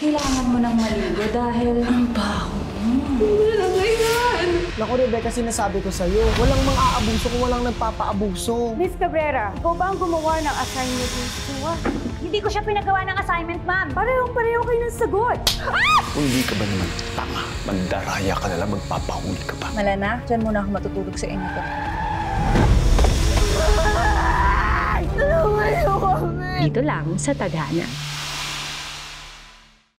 Kailangan mo ng maligo dahil... Ang baho mo. Naku, Rebecca, sinasabi ko sa'yo, walang mga aabuso kung walang nagpapaabuso. Miss Cabrera, ikaw ba ang gumawa ng assignment ni Sua? Hindi ko siya pinagawa ng assignment, ma'am. Parehong-pareho kayo ng sagot. Ah! Kung hindi ka ba naman tama, magdaraya ka nalang, magpapahuli ka pa. Malana, dyan muna ako matutulog sa inyo ko. Dito lang sa Tadhana.